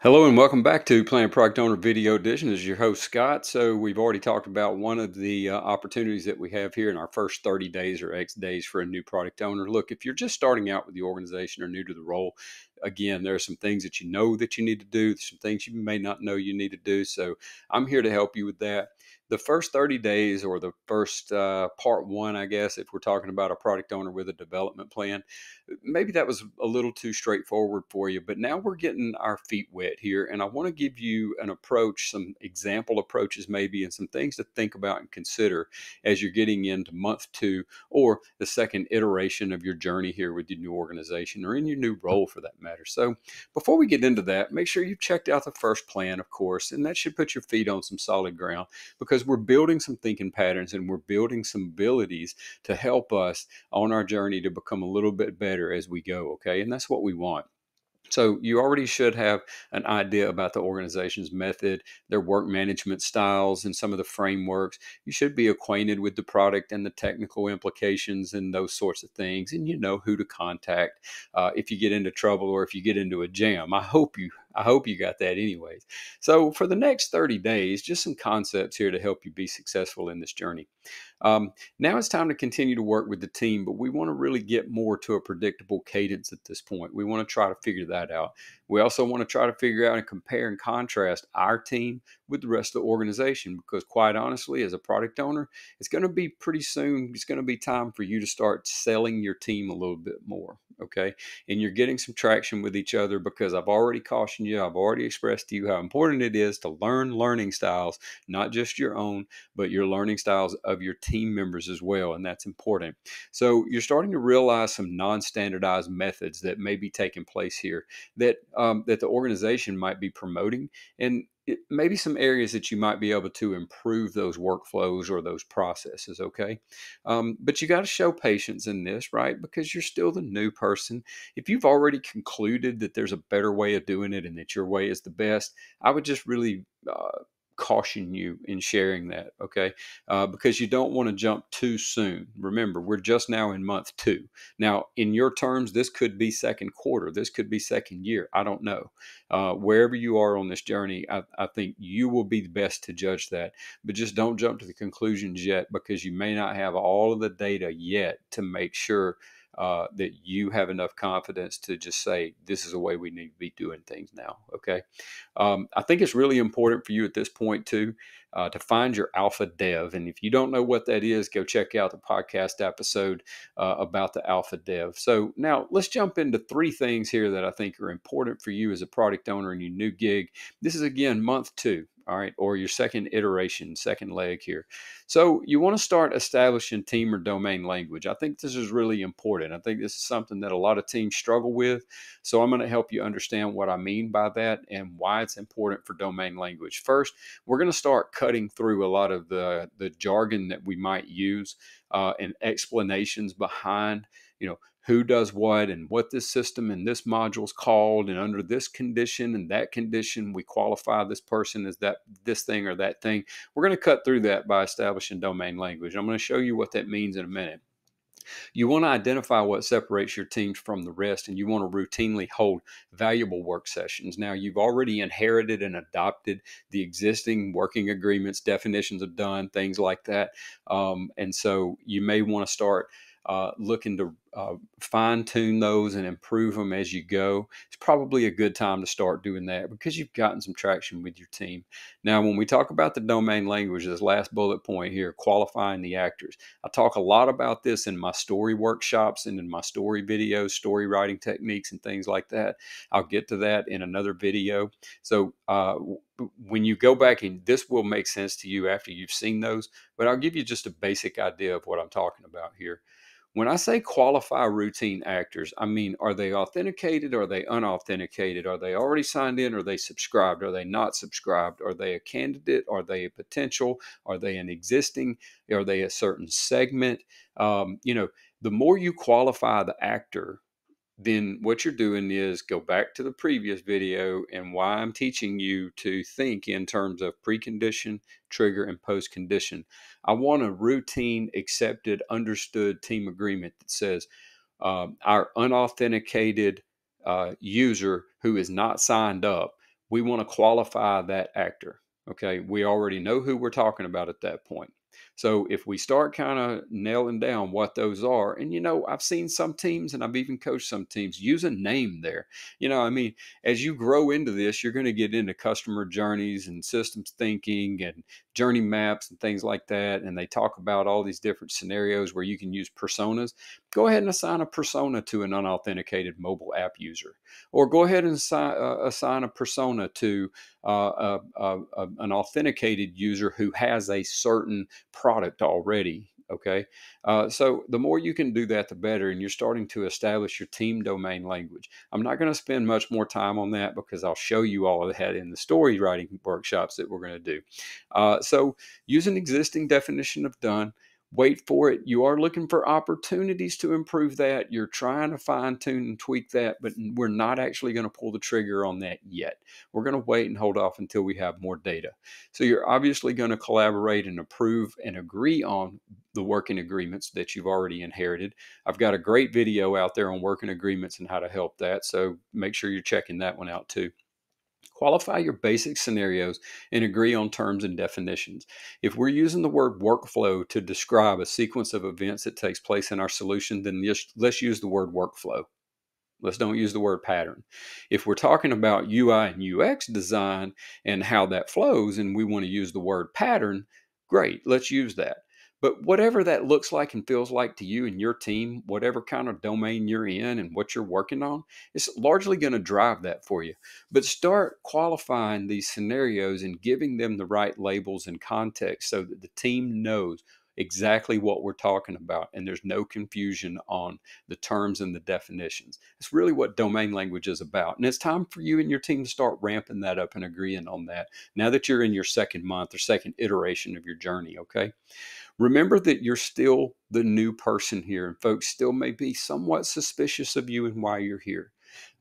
Hello and welcome back to Planet Product Owner Video Edition. This is your host, Scott. So we've already talked about one of the opportunities that we have here in our first 30 days or X days for a new product owner. Look, if you're just starting out with the organization or new to the role, again, there are some things that you know that you need to do, some things you may not know you need to do. So I'm here to help you with that. The first 30 days or the first part one, I guess, if we're talking about a product owner with a development plan, maybe that was a little too straightforward for you, but now we're getting our feet wet here. And I want to give you an approach, some example approaches maybe, and some things to think about and consider as you're getting into month two or the second iteration of your journey here with your new organization or in your new role for that matter. So before we get into that, make sure you've checked out the first plan, of course, and that should put your feet on some solid ground because we're building some thinking patterns and we're building some abilities to help us on our journey to become a little bit better as we go, okay? And that's what we want. So you already should have an idea about the organization's method, their work management styles, and some of the frameworks. You should be acquainted with the product and the technical implications and those sorts of things. And you know who to contact if you get into trouble or if you get into a jam. I hope you got that anyways. So for the next 30 days, just some concepts here to help you be successful in this journey. Now it's time to continue to work with the team, but we want to really get more to a predictable cadence at this point. We want to try to figure that out. We also want to try to figure out and compare and contrast our team with the rest of the organization, because quite honestly, as a product owner, it's going to be pretty soon, it's going to be time for you to start selling your team a little bit more, okay? And you're getting some traction with each other because I've already cautioned you, I've already expressed to you how important it is to learn learning styles, not just your own, but your learning styles of your team members as well, and that's important. So you're starting to realize some non-standardized methods that may be taking place here that the organization might be promoting, and maybe some areas that you might be able to improve those workflows or those processes, okay? But you got to show patience in this, right? Because you're still the new person. If you've already concluded that there's a better way of doing it and that your way is the best, I would just really caution you in sharing that, okay? Because you don't want to jump too soon. Remember, we're just now in month two. Now, in your terms, this could be second quarter. This could be second year. I don't know. Wherever you are on this journey, I think you will be the best to judge that, but just don't jump to the conclusions yet because you may not have all of the data yet to make sure that you have enough confidence to just say, this is the way we need to be doing things now, okay? I think it's really important for you at this point to find your alpha dev. And if you don't know what that is, go check out the podcast episode about the alpha dev. So now let's jump into three things here that I think are important for you as a product owner in your new gig. This is, again, month two. All right, or your second iteration, second leg here. So you want to start establishing team or domain language. I think this is really important. I think this is something that a lot of teams struggle with. So I'm going to help you understand what I mean by that and why it's important for domain language. First, we're going to start cutting through a lot of the jargon that we might use and explanations behind, you know, who does what and what this system and this module is called, and under this condition and that condition, we qualify this person as that this thing or that thing. We're going to cut through that by establishing domain language. I'm going to show you what that means in a minute. You want to identify what separates your teams from the rest, and you want to routinely hold valuable work sessions. Now, you've already inherited and adopted the existing working agreements, definitions of done, things like that. And so you may want to start looking to fine-tune those and improve them as you go. It's probably a good time to start doing that because you've gotten some traction with your team. Now, when we talk about the domain language, this last bullet point here, qualifying the actors. I talk a lot about this in my story workshops and in my story videos, story writing techniques and things like that. I'll get to that in another video. So when you go back, and this will make sense to you after you've seen those, but I'll give you just a basic idea of what I'm talking about here. When I say qualify routine actors, I mean, are they authenticated? Are they unauthenticated? Are they already signed in? Are they subscribed? Are they not subscribed? Are they a candidate? Are they a potential? Are they an existing? Are they a certain segment? You know, the more you qualify the actor, then what you're doing is go back to the previous video and why I'm teaching you to think in terms of precondition, trigger, and post-condition. I want a routine, accepted, understood team agreement that says our unauthenticated user who is not signed up we want to qualify that actor. Okay, we already know who we're talking about at that point. So if we start kind of nailing down what those are, and, you know, I've seen some teams and I've even coached some teams use a name there. You know, I mean, as you grow into this, you're going to get into customer journeys and systems thinking and journey maps and things like that. And they talk about all these different scenarios where you can use personas. Go ahead and assign a persona to an unauthenticated mobile app user, or go ahead and assign a persona to an authenticated user who has a certain product already. Okay. So the more you can do that, the better. And you're starting to establish your team domain language. I'm not going to spend much more time on that because I'll show you all of that in the story writing workshops that we're going to do. So use an existing definition of done. Wait for it. You are looking for opportunities to improve that. You're trying to fine tune and tweak that, but we're not actually going to pull the trigger on that yet. We're going to wait and hold off until we have more data. So you're obviously going to collaborate and approve and agree on the working agreements that you've already inherited. I've got a great video out there on working agreements and how to help that. So make sure you're checking that one out too. Qualify your basic scenarios and agree on terms and definitions. If we're using the word workflow to describe a sequence of events that takes place in our solution, then let's use the word workflow. Let's don't use the word pattern. If we're talking about UI and UX design and how that flows, and we want to use the word pattern, great, let's use that. But whatever that looks like and feels like to you and your team, whatever kind of domain you're in and what you're working on, it's largely going to drive that for you. But start qualifying these scenarios and giving them the right labels and context so that the team knows exactly what we're talking about and there's no confusion on the terms and the definitions. It's really what domain language is about. And it's time for you and your team to start ramping that up and agreeing on that now that you're in your second month or second iteration of your journey, okay? Remember that you're still the new person here, and folks still may be somewhat suspicious of you and why you're here.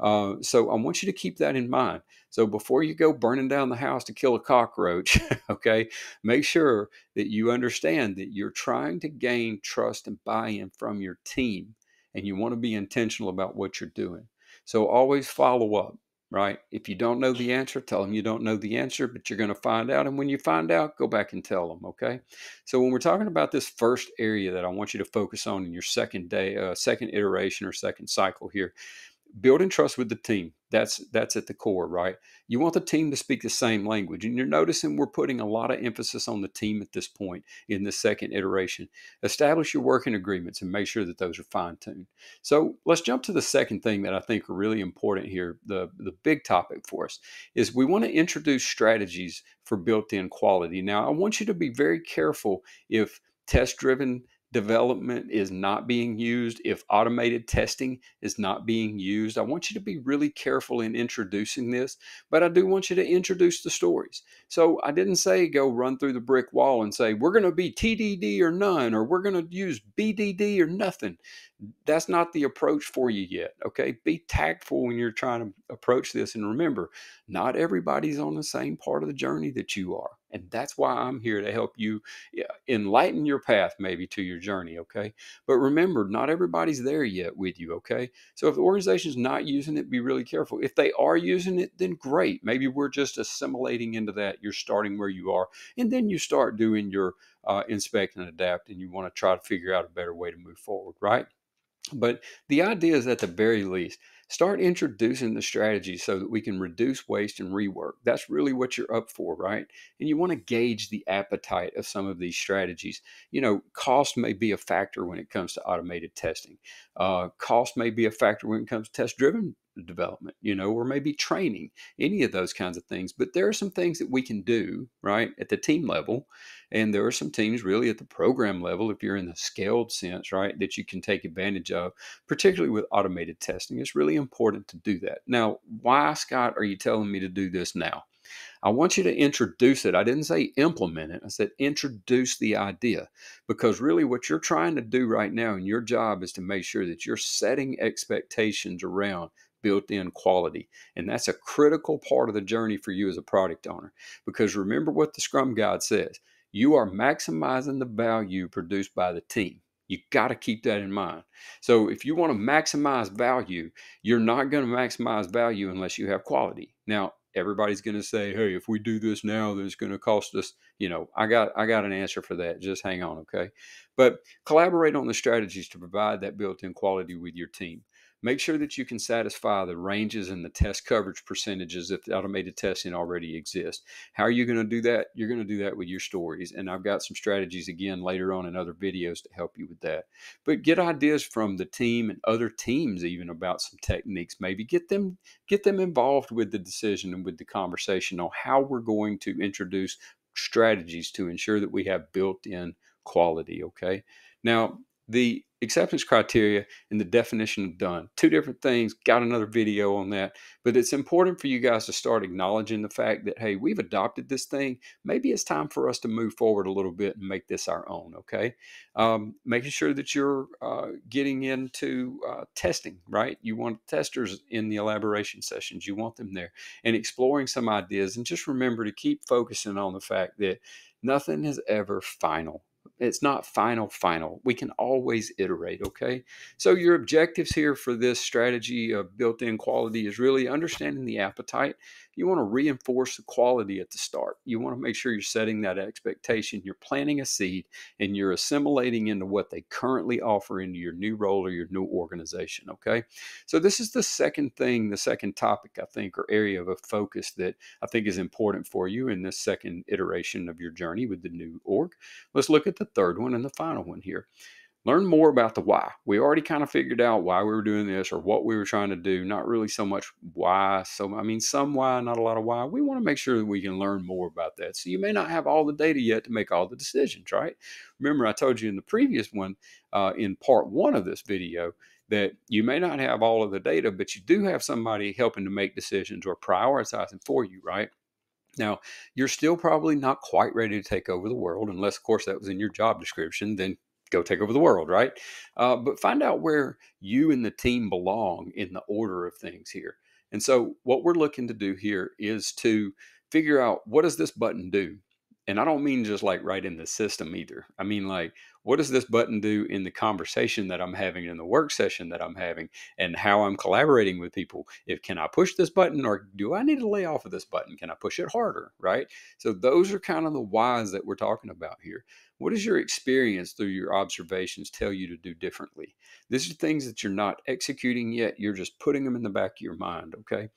So I want you to keep that in mind. So before you go burning down the house to kill a cockroach, okay, make sure that you understand that you're trying to gain trust and buy-in from your team, and you want to be intentional about what you're doing. So always follow up, right? If you don't know the answer, tell them you don't know the answer, but you're going to find out. And when you find out, go back and tell them, okay? So when we're talking about this first area that I want you to focus on in your second day, second iteration or second cycle here, building trust with the team. That's at the core, right? You want the team to speak the same language. And you're noticing we're putting a lot of emphasis on the team at this point in the second iteration. Establish your working agreements and make sure that those are fine-tuned. So let's jump to the second thing that I think are really important here. The big topic for us is we want to introduce strategies for built-in quality. Now, I want you to be very careful if test-driven development is not being used, if automated testing is not being used. I want you to be really careful in introducing this, but I do want you to introduce the stories. So I didn't say go run through the brick wall and say, we're going to be TDD or none, or we're going to use BDD or nothing. That's not the approach for you yet. Okay. Be tactful when you're trying to approach this. And remember, not everybody's on the same part of the journey that you are. And that's why I'm here to help you enlighten your path maybe to your journey. Okay. But remember, not everybody's there yet with you. Okay. So if the organization's not using it, be really careful. If they are using it, then great. Maybe we're just assimilating into that. You're starting where you are, and then you start doing your inspect and adapt, and you want to try to figure out a better way to move forward. Right. But the idea is, at the very least, start introducing the strategy so that we can reduce waste and rework. That's really what you're up for, right? And you want to gauge the appetite of some of these strategies. You know, cost may be a factor when it comes to automated testing. Cost may be a factor when it comes to test-driven development, you know, or maybe training, any of those kinds of things. But there are some things that we can do, right, at the team level. And there are some teams really at the program level, if you're in the scaled sense, right, that you can take advantage of, particularly with automated testing. It's really important to do that. Now, why, Scott, are you telling me to do this now? I want you to introduce it. I didn't say implement it. I said introduce the idea, because really what you're trying to do right now in your job is to make sure that you're setting expectations around built-in quality. And that's a critical part of the journey for you as a product owner, because remember what the Scrum Guide says, you are maximizing the value produced by the team. You got to keep that in mind. So if you want to maximize value, you're not going to maximize value unless you have quality. Now, everybody's going to say, hey, if we do this now, then it's going to cost us, you know, I got an answer for that. Just hang on. Okay. But collaborate on the strategies to provide that built-in quality with your team. Make sure that you can satisfy the ranges and the test coverage percentages if the automated testing already exists. How are you going to do that? You're going to do that with your stories. And I've got some strategies again later on in other videos to help you with that. But get ideas from the team and other teams even about some techniques. Maybe get them involved with the decision and with the conversation on how we're going to introduce strategies to ensure that we have built-in quality, okay? Now, the acceptance criteria and the definition of done. Two different things, got another video on that, but it's important for you guys to start acknowledging the fact that, hey, we've adopted this thing. Maybe it's time for us to move forward a little bit and make this our own, okay? Making sure that you're getting into testing, right? You want testers in the elaboration sessions. You want them there and exploring some ideas. And just remember to keep focusing on the fact that nothing is ever final. It's not final. We can always iterate, okay? So your objectives here for this strategy of built-in quality is really understanding the appetite. You want to reinforce the quality at the start. You want to make sure you're setting that expectation. You're planting a seed and you're assimilating into what they currently offer into your new role or your new organization, okay? So this is the second thing, the second topic, I think, or area of a focus that I think is important for you in this second iteration of your journey with the new org. Let's look at the third one and the final one here. Learn more about the why. We already kind of figured out why we were doing this or what we were trying to do. Not really so much why. So, I mean, some why, not a lot of why. We want to make sure that we can learn more about that. So you may not have all the data yet to make all the decisions, right? Remember, I told you in the previous one, in part one of this video, that you may not have all of the data, but you do have somebody helping to make decisions or prioritizing for you, right? Now, you're still probably not quite ready to take over the world, unless, of course, that was in your job description, then go take over the world, right? But find out where you and the team belong in the order of things here. And so what we're looking to do here is to figure out, what does this button do? And I don't mean just like right in the system either. I mean, like, what does this button do in the conversation that I'm having, in the work session that I'm having, and how I'm collaborating with people? If can I push this button, or do I need to lay off of this button? Can I push it harder, right? So those are kind of the whys that we're talking about here. What does your experience through your observations tell you to do differently? These are things that you're not executing yet. You're just putting them in the back of your mind, okay?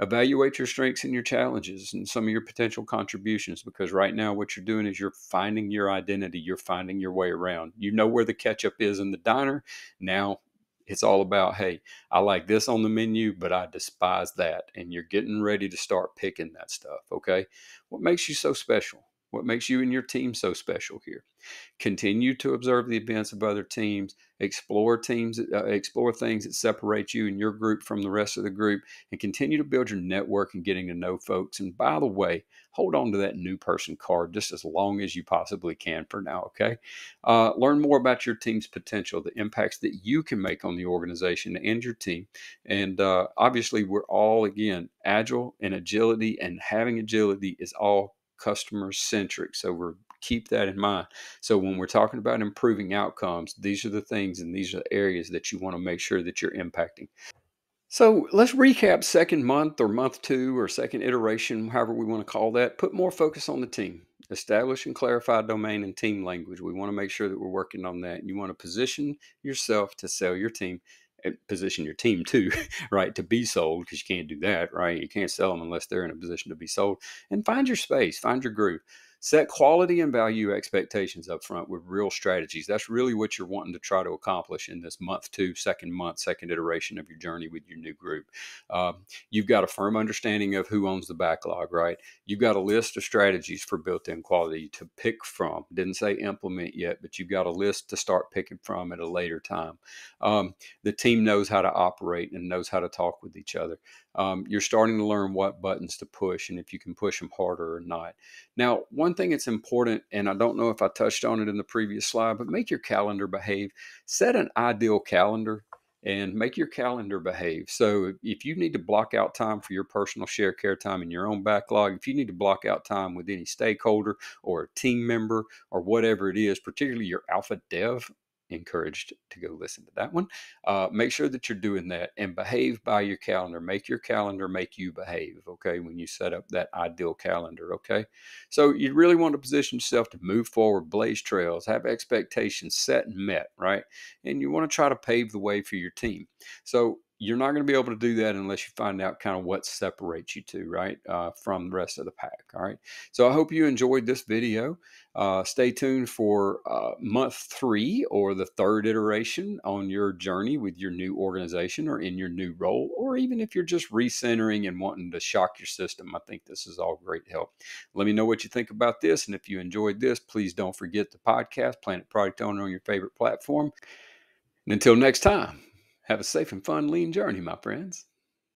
Evaluate your strengths and your challenges and some of your potential contributions, because right now what you're doing is you're finding your identity. You're finding your way around. You know where the ketchup is in the diner. Now it's all about, hey, I like this on the menu, but I despise that. And you're getting ready to start picking that stuff, okay? What makes you so special? What makes you and your team so special here? Continue to observe the events of other teams, explore things that separate you and your group from the rest of the group, and continue to build your network and getting to know folks. And by the way, hold on to that new person card just as long as you possibly can for now, okay? Learn more about your team's potential, the impacts that you can make on the organization and your team. And obviously, we're all, again, agile and agility, and having agility is all customer centric. So we're keep that in mind. So when we're talking about improving outcomes, these are the things and these are the areas that you want to make sure that you're impacting. So let's recap second month or month two or second iteration, however we want to call that. Put more focus on the team. Establish and clarify domain and team language. We want to make sure that we're working on that. You want to position yourself to sell your team. Position your team too, right, to be sold, because you can't do that, right? You can't sell them unless they're in a position to be sold. And find your space, find your groove. Set quality and value expectations up front with real strategies. That's really what you're wanting to try to accomplish in this month two, second iteration of your journey with your new group. You've got a firm understanding of who owns the backlog, right? You've got a list of strategies for built-in quality to pick from. Didn't say implement yet, but you've got a list to start picking from at a later time. The team knows how to operate and knows how to talk with each other. You're starting to learn what buttons to push and if you can push them harder or not. Now, one thing that's important, and I don't know if I touched on it in the previous slide, but make your calendar behave. Set an ideal calendar and make your calendar behave. So if you need to block out time for your personal share care time in your own backlog, if you need to block out time with any stakeholder or a team member or whatever it is, particularly your alpha dev encouraged to go listen to that one. Make sure that you're doing that and behave by your calendar. Make your calendar make you behave, okay, when you set up that ideal calendar, okay? So you really want to position yourself to move forward, blaze trails, have expectations set and met, right? And you want to try to pave the way for your team. So you're not going to be able to do that unless you find out kind of what separates you two, right, from the rest of the pack. All right. So I hope you enjoyed this video. Stay tuned for month 3 or the 3rd iteration on your journey with your new organization or in your new role, or even if you're just recentering and wanting to shock your system. I think this is all great help. Let me know what you think about this. And if you enjoyed this, please don't forget the podcast, Planet Product Owner, on your favorite platform. And until next time. Have a safe and fun lean journey, my friends.